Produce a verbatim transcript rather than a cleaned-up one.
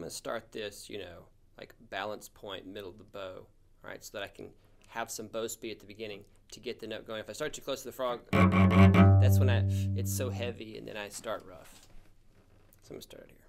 I'm going to start this, you know, like balance point, middle of the bow, all right, so that I can have some bow speed at the beginning to get the note going. If I start too close to the frog, that's when I, it's so heavy, and then I start rough. So I'm going to start out here.